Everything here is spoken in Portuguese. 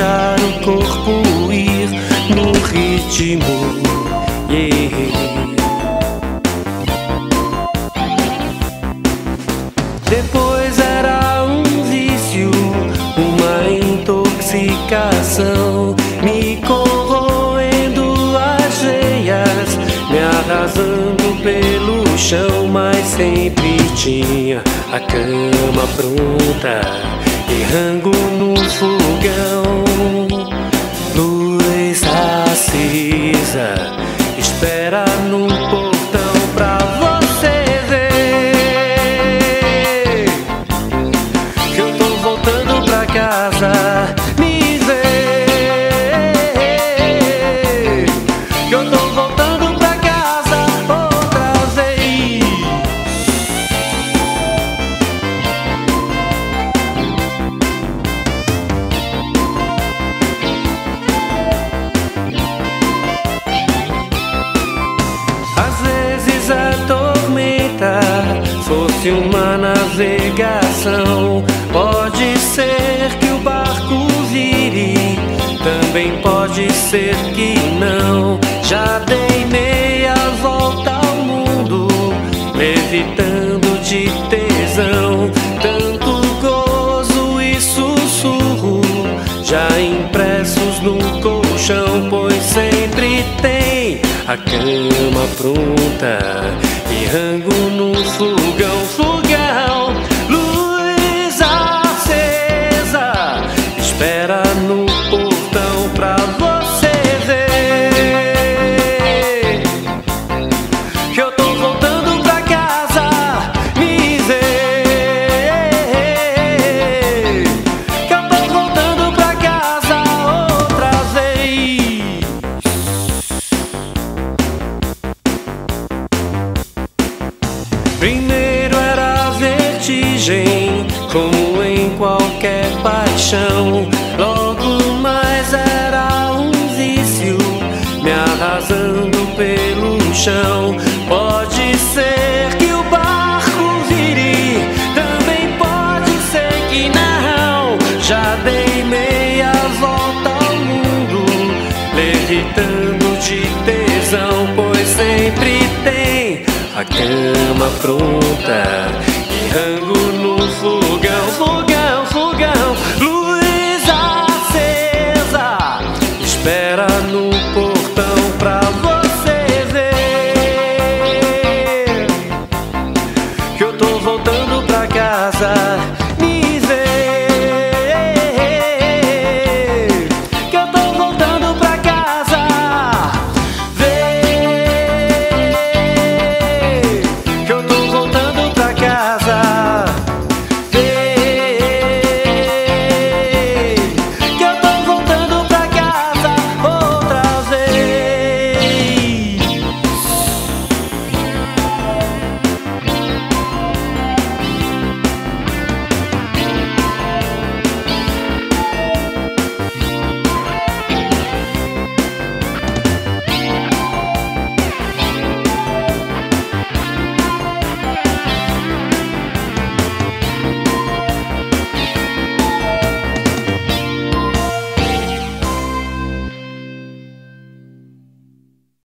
deixar o corpo ir no ritmo, yeah. Depois era vício, uma intoxicação, me corroendo as veias, me arrasando pelo chão, mas sempre tinha a cama pronta e rango no fogão. Luz acesa, espera num portão pra você ver que eu tô voltando pra casa. Me vê que eu tô voltando pra casa outra vez. Às vezes a tormenta fosse uma navegação, pode ser que o barco vire, também pode ser que não. Já dei meia volta ao mundo, levitando de tesão, tanto gozo e sussurro já impressos no colchão, pois sempre tem a cama pronta e rango no fogão, fogão. Luz acesa, espera no portão pra você ver que eu tô voltando pra casa. Me vê que eu tô voltando pra casa outra vez. Primeiro era a vertigem, como em qualquer paixão, logo mais era vício, me arrasando pelo chão. Pode ser que o barco vire, também pode ser que não. Já dei meia volta ao mundo, levitando de tesão, pois sempre tem a cama pronta